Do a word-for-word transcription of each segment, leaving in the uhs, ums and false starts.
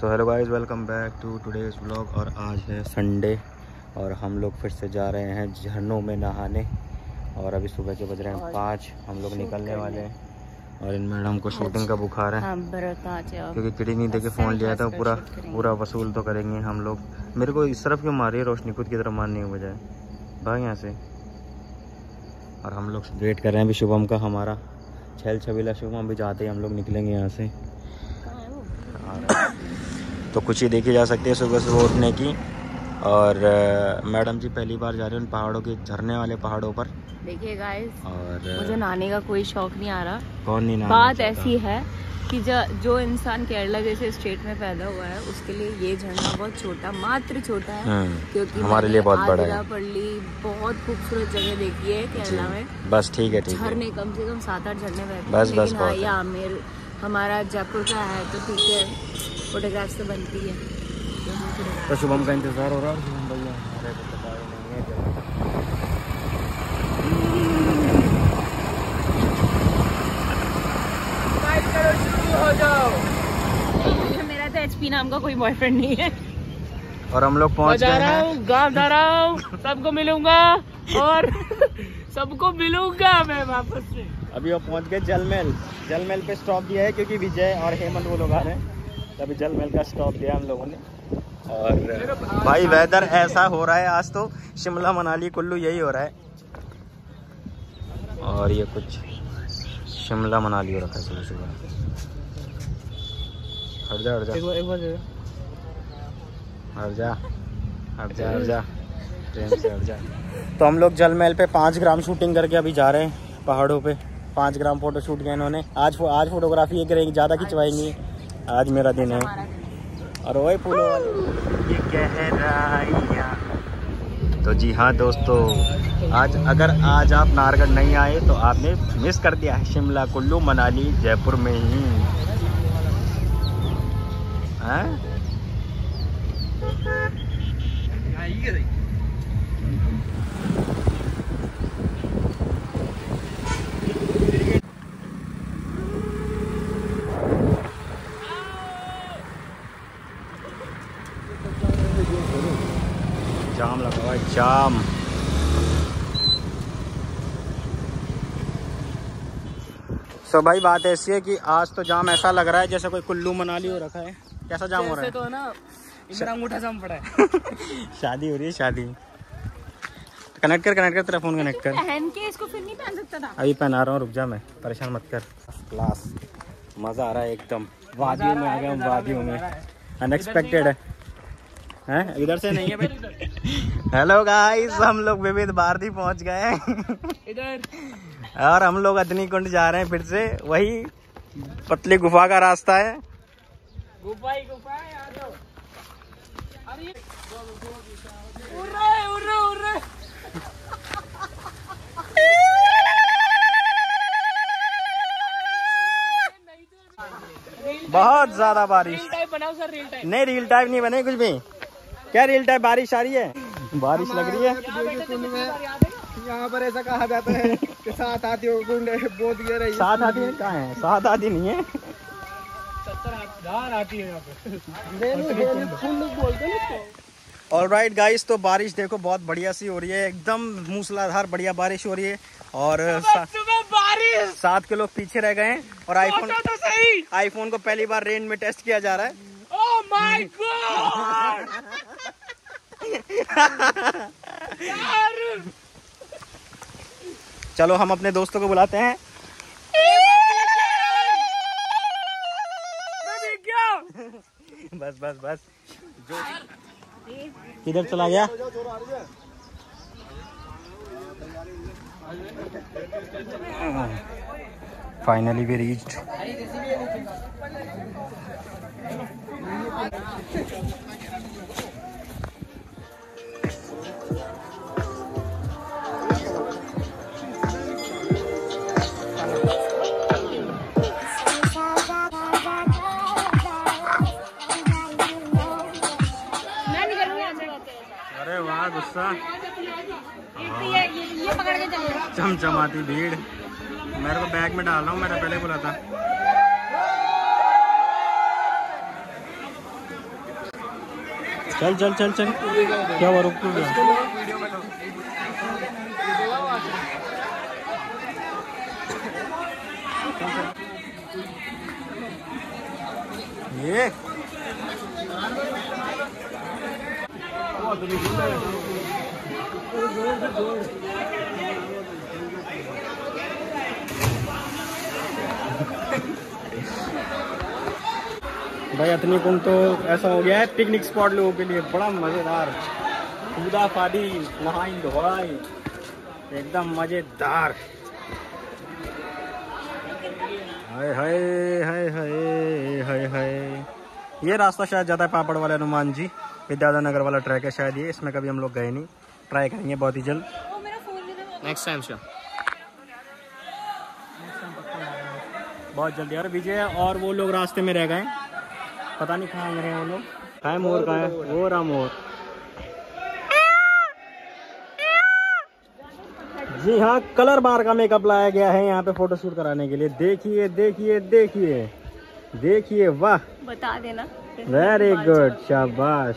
So hello guys, welcome back to today's vlog. और आज है संडे और हम लोग फिर से जा रहे हैं झरनों में नहाने। और अभी सुबह के बज रहे हैं पाँच, हम लोग निकलने वाले हैं। और इन मैडम को शूटिंग का बुखार है क्योंकि किडी नहीं देके फ़ोन लिया था। पूरा पूरा वसूल तो करेंगे हम लोग। मेरे को इस तरफ क्यों मारी है रोशनी, खुद की तरफ मारने की बजाय भाई यहाँ से। और हम लोग वेट कर रहे हैं अभी शुभम का, हमारा छैल छबीला शुभम। अभी जाते ही हम लोग निकलेंगे यहाँ से। तो कुछ ही देखी जा सकती है सुबह सुबह उठने की। और मैडम जी पहली बार जा रहे हैं उन पहाड़ों के, झरने वाले पहाड़ों पर। देखिए गाइस, और मुझे नहाने का कोई शौक नहीं आ रहा। कौन नहीं नहाने? बात ऐसी है कि जो इंसान केरला जैसे स्टेट में पैदा हुआ है उसके लिए ये झरना बहुत छोटा, मात्र छोटा है, क्योंकि हमारे लिए बहुत बड़ा है। पल्ली बहुत खूबसूरत जगह देखी है केरला में। बस ठीक है, झरने कम से कम सात आठ झरने बहते हैं। बस बस आमिर हमारा जयपुर का है तो ठीक है, फोटोग्राफ से बनती है। तो शुभम का इंतजार हो रहा है। शुभम भैया हमारे इंतजार नहीं है। लाइक करो, शुरू हो जाओ। मेरा तो एचपी नाम का कोई बॉयफ्रेंड नहीं है। और हम लोग पहुंच गए हैं। गांव जा रहा हूँ, सबको मिलूंगा और सबको मिलूंगा मैं वापस से। अभी वो पहुंच गए जलमहल। जलमहल पे स्टॉप दिया है क्योंकि विजय और हेमंत वो लोग आ रहे हैं। अभी जलमहल का स्टॉप दिया हम लोगों ने। और भाई वेदर ऐसा हो रहा है आज तो, शिमला मनाली कुल्लू यही हो रहा है। और ये कुछ शिमला मनाली हो रखा है सुबह सुबह। हट जा हट जा हट जा हट जा हट जा ट्रेन से हट जा। तो हम लोग जलमहल पे पाँच ग्राम शूटिंग करके अभी जा रहे हैं पहाड़ों पे। पाँच ग्राम फोटो शूट किया इन्होंने आज। फो, आज फोटोग्राफी ये करेंगे, ज़्यादा खिंचवाएंगे। आज मेरा दिन है। और वही फूलों वाले ये गहराइयां। तो जी हाँ दोस्तों, आज अगर आज आप नाहरगढ़ नहीं आए तो आपने मिस कर दिया है। शिमला कुल्लू मनाली जयपुर में ही है। जाम लगा हुआ है, जाम। सो भाई बात ऐसी है कि आज तो जाम ऐसा लग रहा है जैसे कोई कुल्लू मनाली हो रखा है। कैसा जाम हो रहा है? तो ना इतना अंगूठा जाम पड़ा है। शादी हो रही है, शादी। कनेक्ट कर कनेक्ट कर तेरा फोन कनेक्ट कर। पहन के इसको फिर नहीं पहन सकता था। अभी पहना रहा हूँ, रुक जा, मैं परेशान मत कर। क्लास मजा आ रहा है एकदम। वादियों में आ गए हम, वादियों में। अनएक्सपेक्टेड है, हैं इधर से नहीं है भाई। हेलो गाइस, हम लोग विविध भारती पहुंच गए इधर। और हम लोग हथनी कुंड जा रहे हैं फिर से। वही पतली गुफा का रास्ता है। गुफा ही गुफा है। आ जाओ। अरे उड़ रहे उड़ रहे उड़ रहे। बहुत ज्यादा बारिश। रियल टाइप बनाओ सर, रियल टाइप। नहीं रियल टाइप नहीं बने कुछ भी। क्या रियल टाइम बारिश आ रही है? बारिश लग रही है। यहाँ पर ऐसा कहा जाता है कि सात हाथी बहुत गहरा है। सात हाथी कहाँ है? सात हाथी नहीं है, सत्तर हाथी है यहाँ पे। ऑलराइट गाइस, तो बारिश देखो बहुत बढ़िया सी हो रही है, एकदम मूसलाधार बढ़िया बारिश हो रही है। और सात के लोग पीछे रह गए हैं। और आईफोन आईफोन को पहली बार रेन में टेस्ट किया जा रहा है। Oh my God! चलो हम अपने दोस्तों को बुलाते हैं। बस बस बस किधर चला गया? Finally we reached. अरे वाह गुस्सा, चमचमाती भीड़। मेरे को बैग में डाल रहा हूँ, मैंने पहले बोला था। चल चल चल चल क्या हुआ? रुक ये भाई हथनी कुंड तो ऐसा हो गया है पिकनिक स्पॉट लोगों के लिए, बड़ा मजेदार, कूदा फादी, नहाई धोई, एकदम मजेदार। हाय हाय हाय हाय हाय हाय। ये रास्ता शायद जाता है पापड़ वाले हनुमान जी विद्याधर नगर वाला ट्रैक है शायद ये, इसमें कभी हम लोग गए नहीं, ट्राई करेंगे बहुत ही जल्द नेक्स्ट टाइम से, बहुत जल्दी यार विजय। और वो लोग रास्ते में रह गए, पता नहीं कहाँ रहे वो लोग। टाइम मोर का है वो राम मोर। जी हाँ, कलर बार का मेकअप लाया गया है यहाँ पे फोटोशूट कराने के लिए। देखिए देखिए देखिए देखिए, वाह, बता देना। वेरी गुड, शाबाश।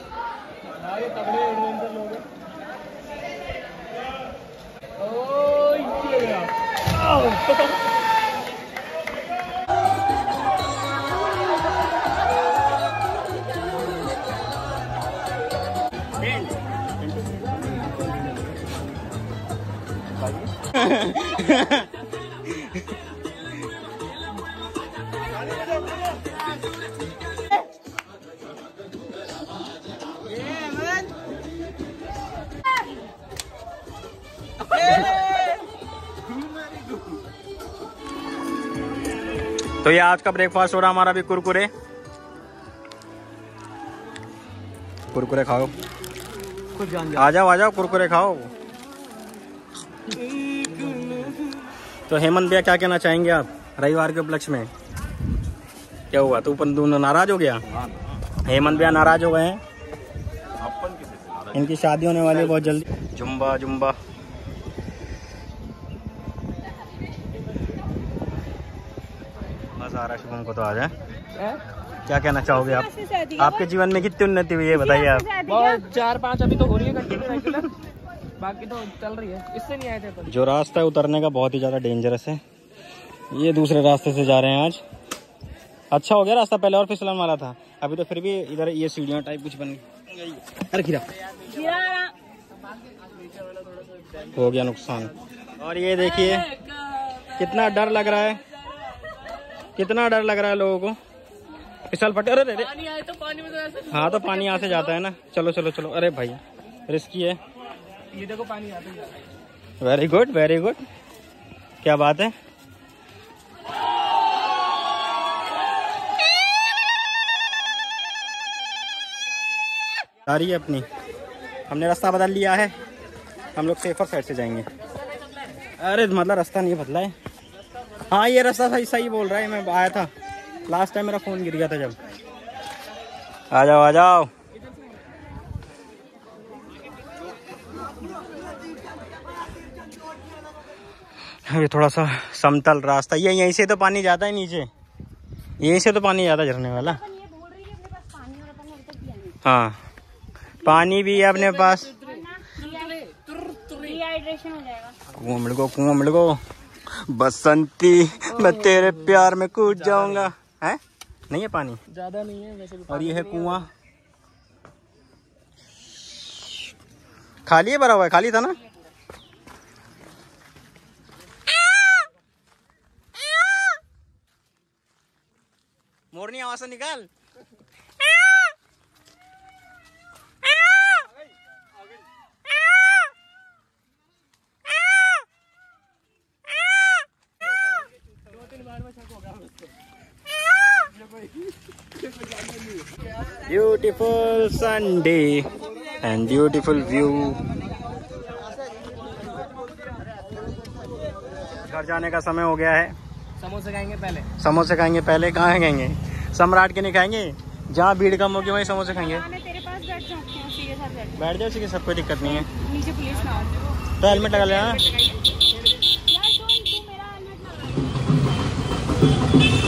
तो ये आज का ब्रेकफास्ट हो रहा हमारा भी, कुरकुरे कुरकुरे खाओ, आ जाओ आ जाओ कुरकुरे खाओ। तो हेमंत भैया क्या कहना चाहेंगे आप रविवार के उपलक्ष्य में? क्या हुआ, तू अपन नाराज हो गया? हेमंत भैया नाराज हो गए हैं, इनकी शादी होने वाली है बहुत जल्दी। जुम्बा जुम्बा मजा आ रहा शुभम को तो आ जाए। क्या कहना चाहोगे आप, आपके जीवन में कितनी उन्नति हुई है बताइए आप? चार पाँच अभी तो हो रही है, बाकी तो चल रही है, इससे नहीं आए थे पर। जो रास्ता है उतरने का बहुत ही ज़्यादा डेंजरस है, ये दूसरे रास्ते से जा रहे हैं आज। अच्छा हो गया रास्ता, पहले और फिसलन वाला था, अभी तो फिर भी इधर ये सीढ़ियाँ टाइप कुछ बन गई। अरे गिरा, हो गया नुकसान। और ये देखिए कितना डर लग रहा है, कितना डर लग रहा है लोगों को, फिसल फटे। अरे हाँ तो पानी यहाँ से जाता है ना, चलो चलो चलो। अरे भाई रिस्की है ये, देखो पानी आता है। वेरी गुड वेरी गुड, क्या बात है। आ रही है अपनी, हमने रास्ता बदल लिया है, हम लोग सेफर साइड से जाएंगे। अरे मतलब रास्ता नहीं बदला है। हाँ ये रास्ता सही सही बोल रहा है, मैं आया था लास्ट टाइम, मेरा फोन गिर गया था जब। आ जाओ आ जाओ। ये थोड़ा सा समतल रास्ता, ये यहीं से तो पानी जाता है नीचे, यहीं से तो पानी जाता है झरने वाला। हाँ पानी भी है अपने पास। कुआं मिल गो कुआं मिल गो बसंती, मैं तेरे प्यार में कूद जाऊंगा। है नहीं है पानी ज्यादा नहीं है वैसे। और ये है कुआं, खाली है, भरा हुआ है, खाली था ना। मोरनी आवाज से निकाल। Beautiful Sunday and beautiful view. घर जाने का समय हो गया है। समोसे खाएंगे पहले, समोसे खाएंगे पहले। कहाँ खाएंगे? सम्राट के नहीं खाएंगे, जहाँ भीड़ कम होगी वहीं समोसे खाएंगे। तेरे पास बैठ जाओ, उसी के साथ बैठ जाओ, उसी के साथ कोई दिक्कत नहीं है। नीचे पुलिस ना हो तो हेलमेट लगा लेना।